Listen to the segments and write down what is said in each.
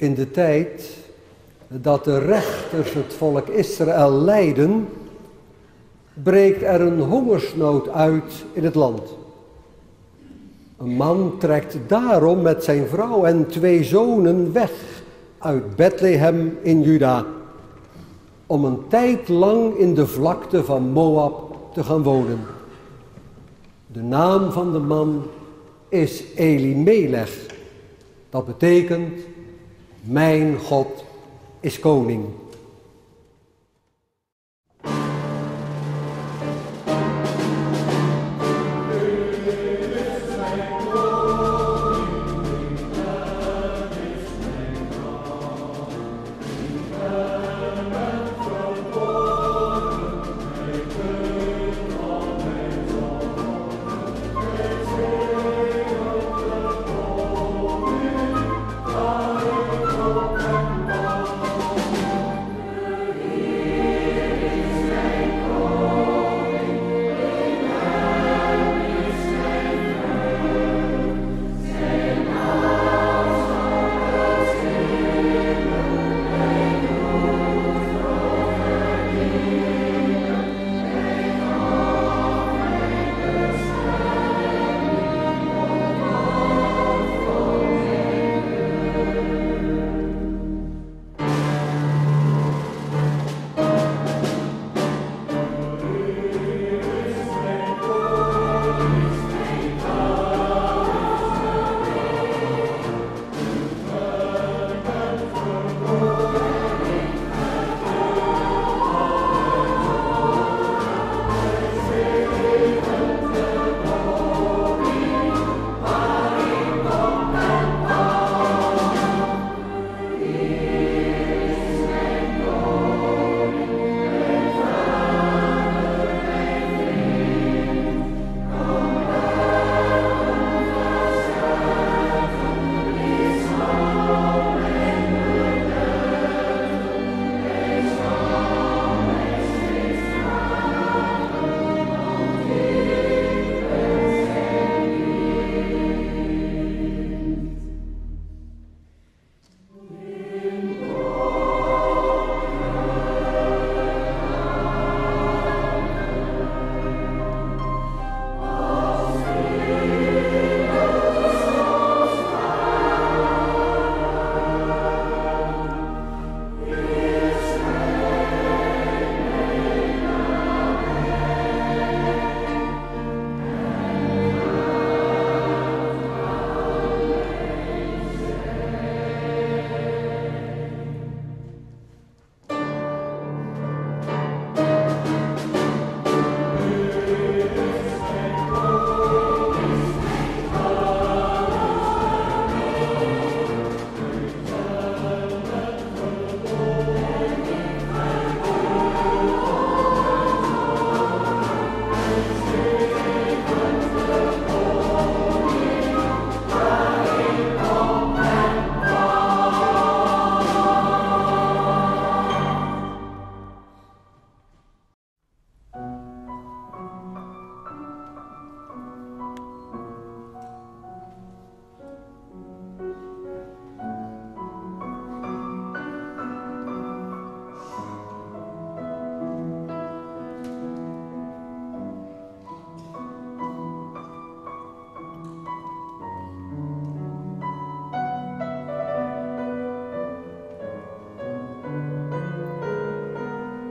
in de tijd dat de rechters het volk Israël leiden, breekt er een hongersnood uit in het land. Een man trekt daarom met zijn vrouw en 2 zonen weg uit Bethlehem in Juda, om een tijd lang in de vlakte van Moab te gaan wonen. De naam van de man is Elimelech. Dat betekent, mijn God is koning.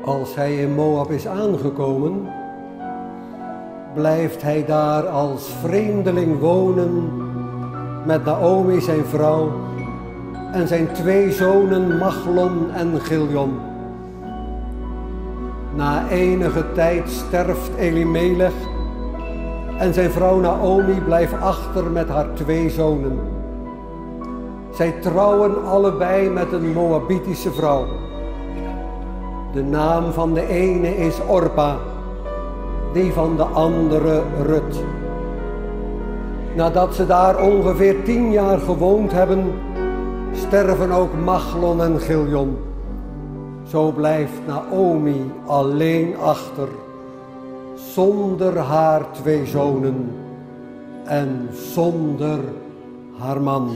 Als hij in Moab is aangekomen, blijft hij daar als vreemdeling wonen met Naomi, zijn vrouw, en zijn 2 zonen Machlon en Chilion. Na enige tijd sterft Elimelech en zijn vrouw Naomi blijft achter met haar 2 zonen. Zij trouwen allebei met een Moabitische vrouw. De naam van de ene is Orpa, die van de andere Ruth. Nadat ze daar ongeveer 10 jaar gewoond hebben, sterven ook Machlon en Chilion. Zo blijft Naomi alleen achter, zonder haar 2 zonen en zonder haar man.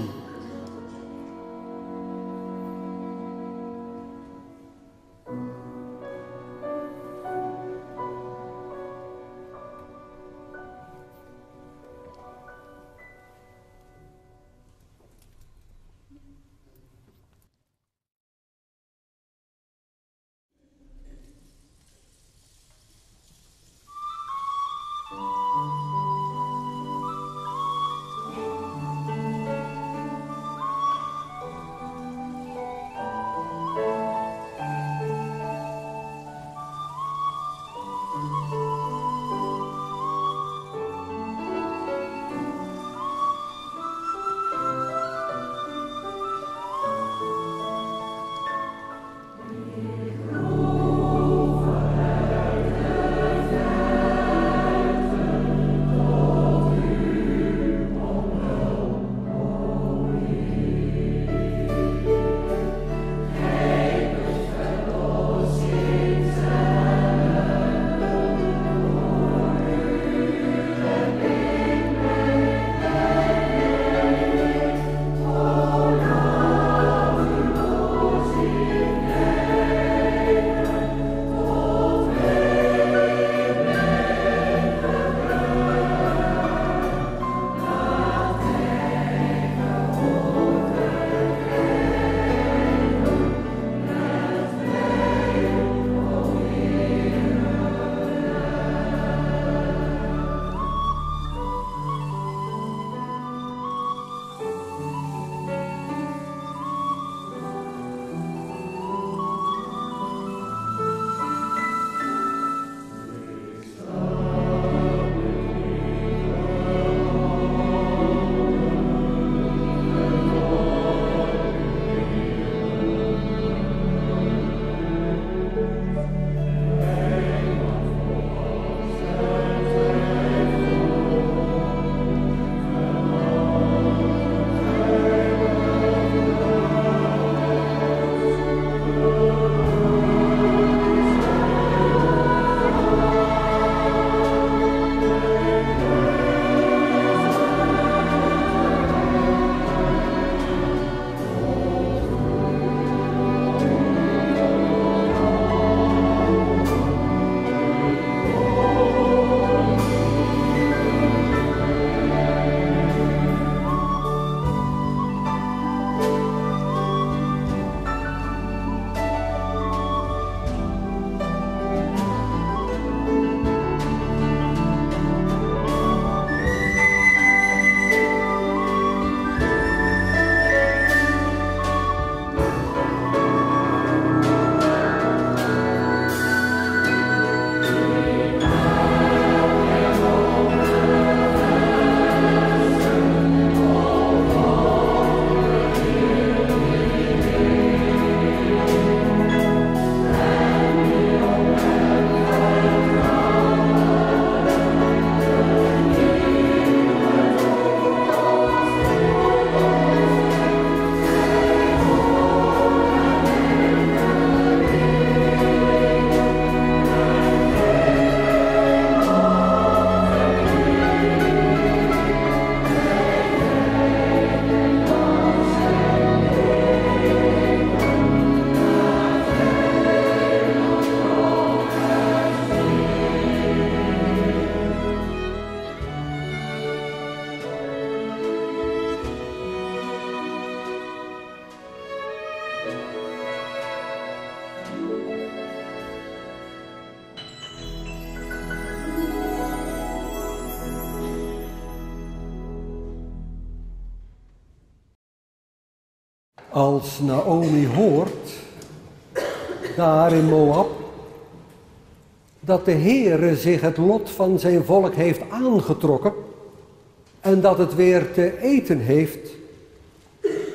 Als Naomi hoort, daar in Moab, dat de Heere zich het lot van zijn volk heeft aangetrokken en dat het weer te eten heeft,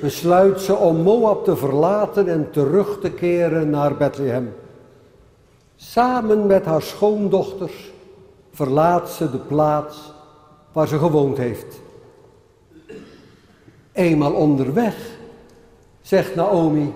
besluit ze om Moab te verlaten en terug te keren naar Bethlehem. Samen met haar schoondochters verlaat ze de plaats waar ze gewoond heeft. Eenmaal onderweg zegt Naomi: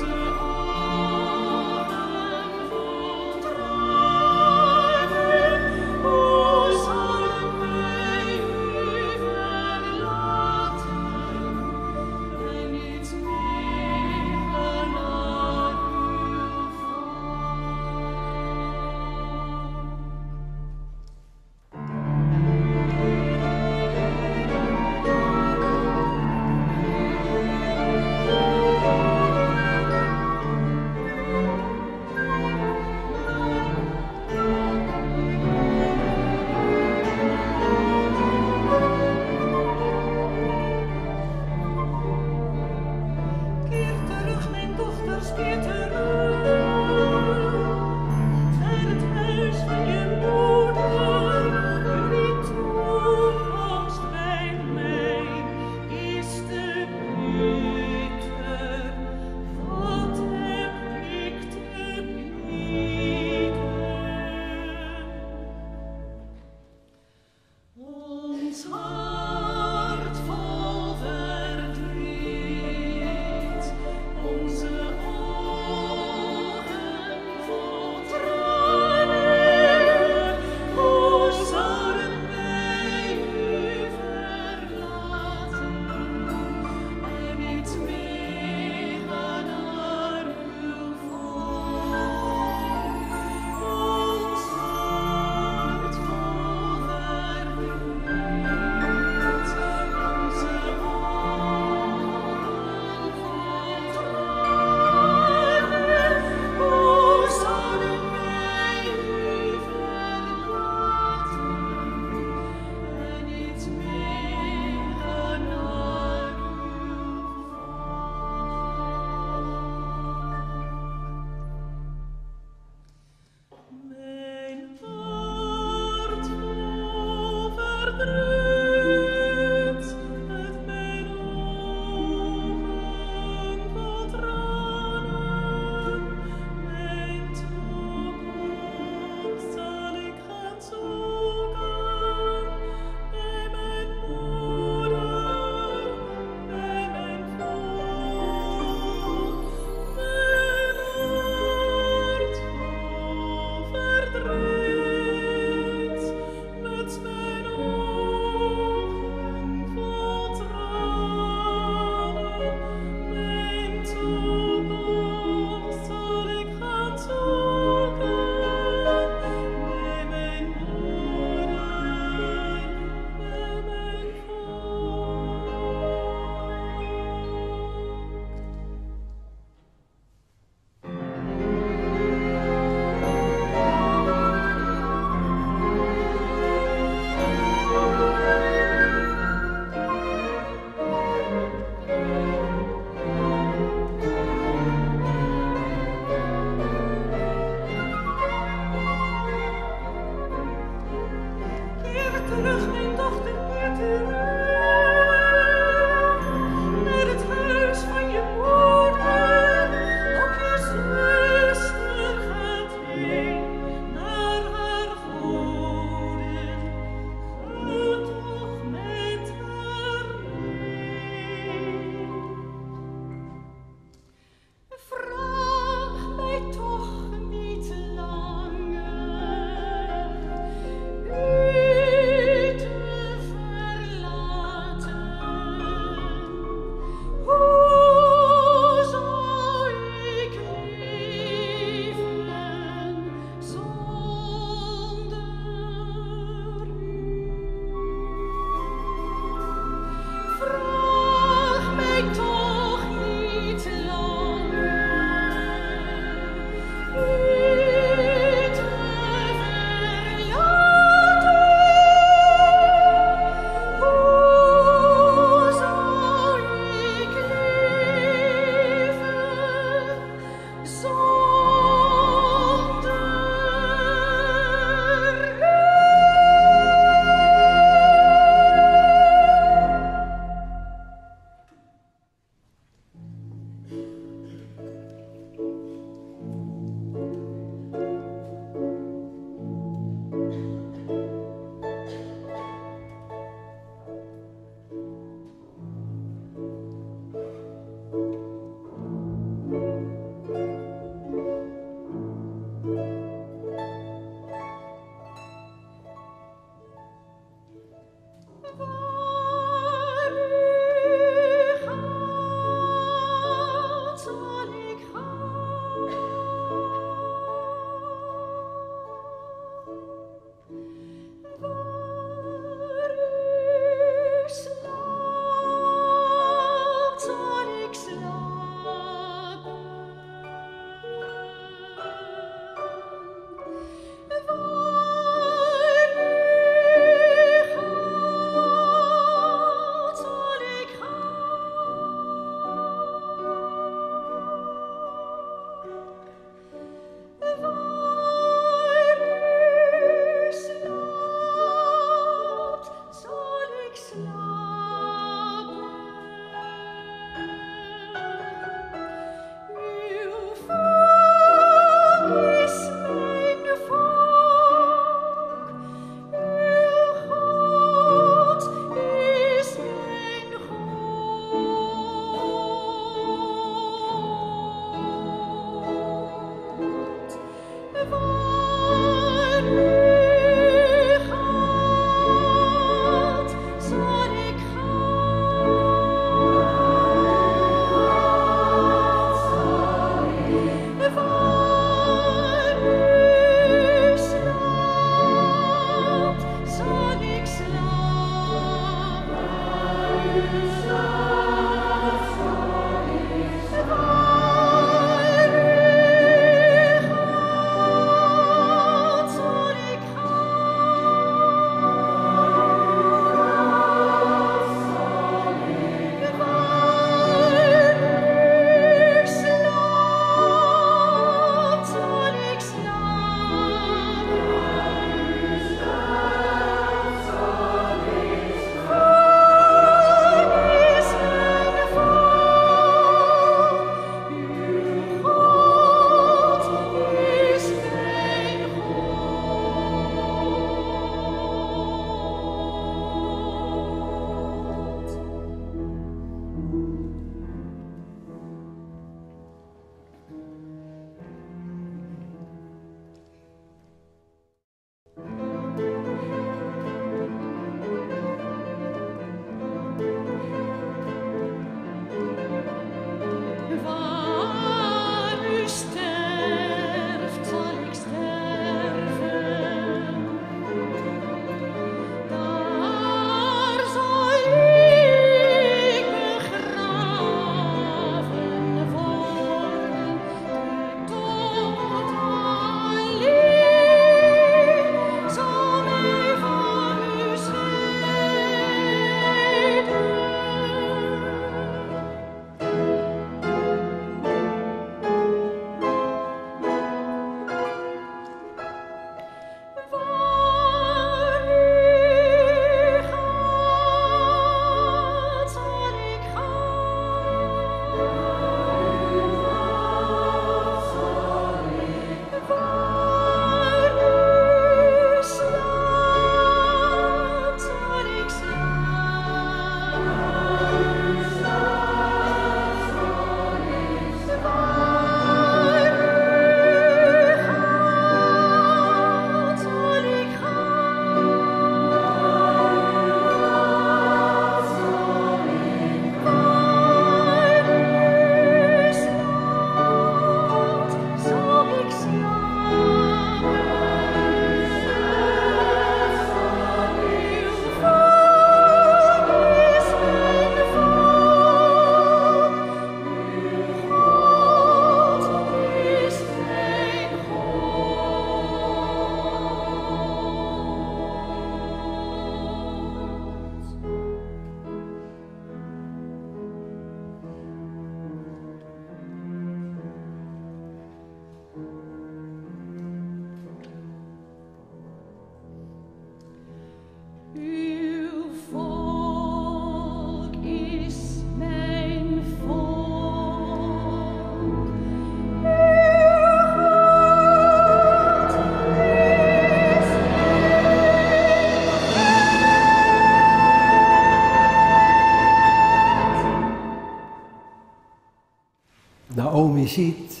Naomi ziet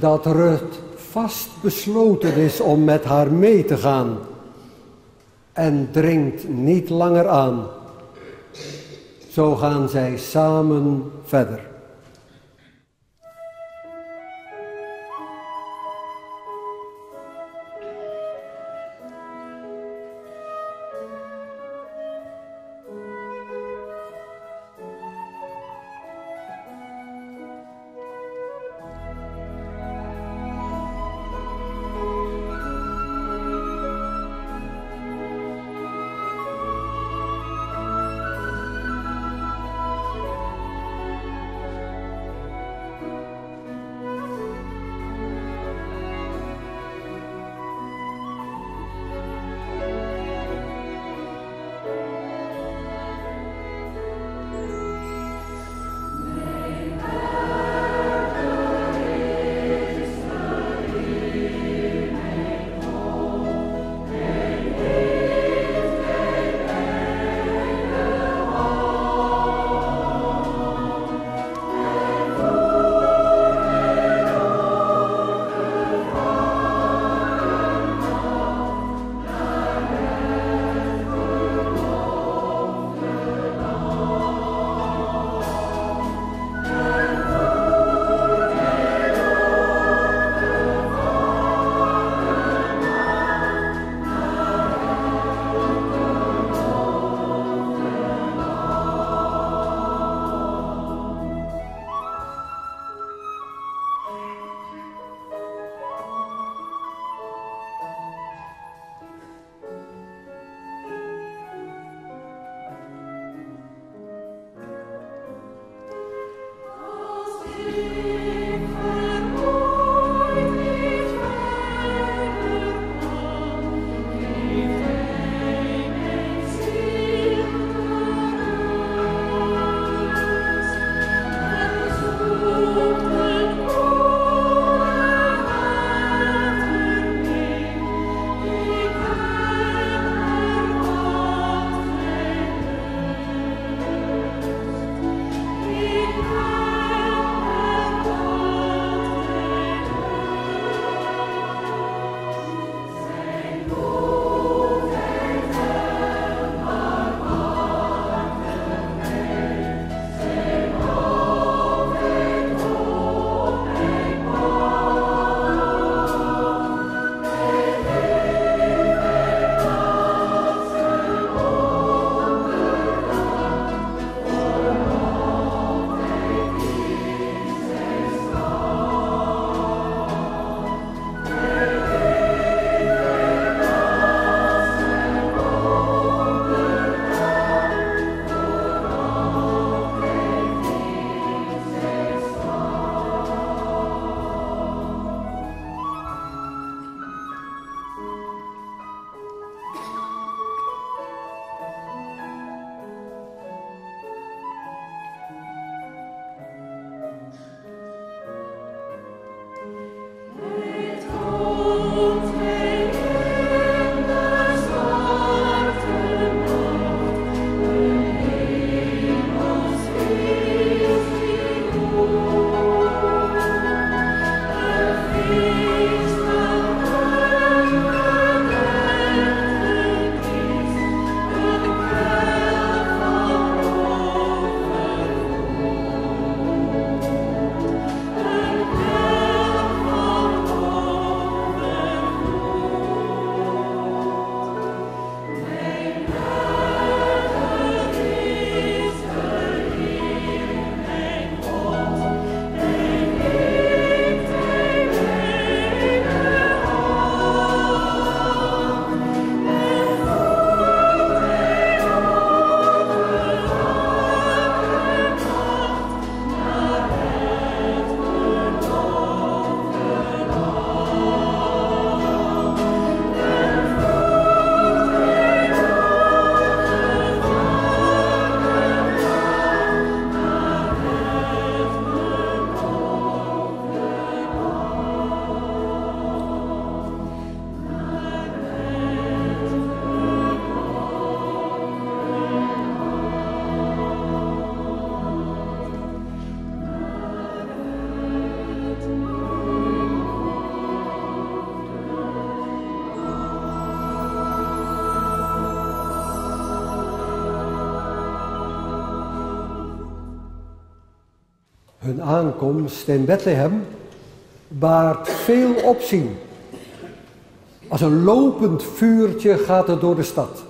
dat Ruth vastbesloten is om met haar mee te gaan en dringt niet langer aan. Zo gaan zij samen verder. Hun aankomst in Bethlehem baart veel opzien. Als een lopend vuurtje gaat het door de stad.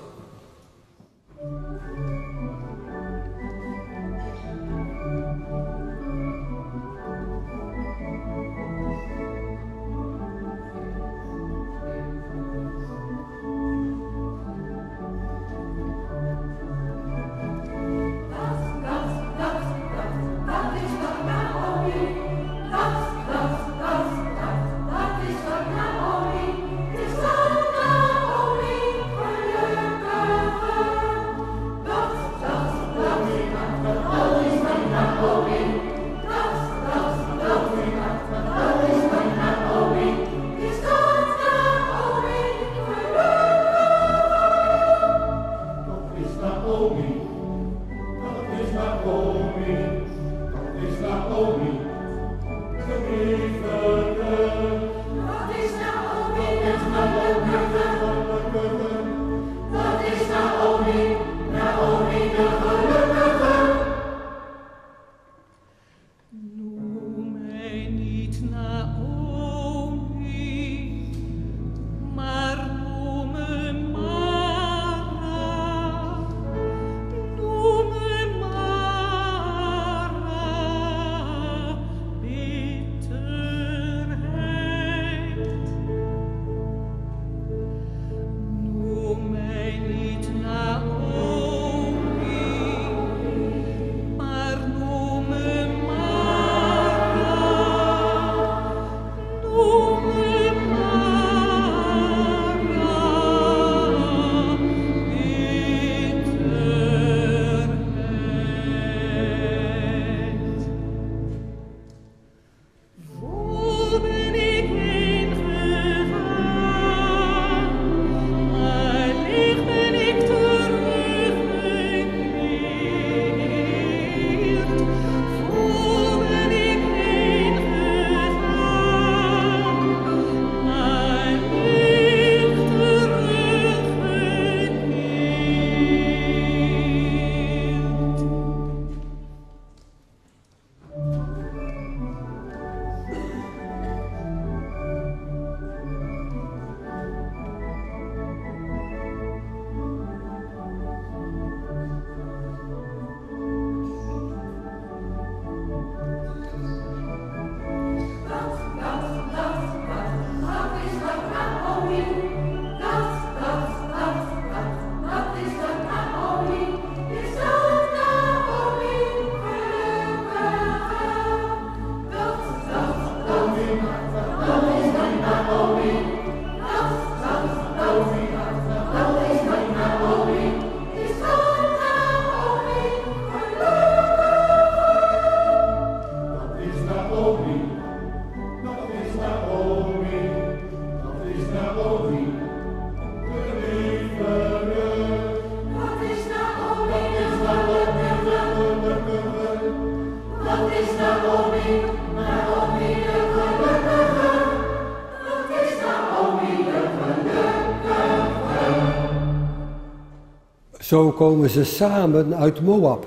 Zo komen ze samen uit Moab.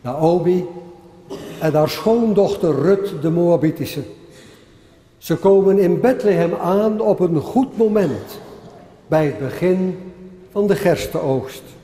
Naomi en haar schoondochter Ruth, de Moabitische. Ze komen in Bethlehem aan op een goed moment, bij het begin van de gerstenoogst.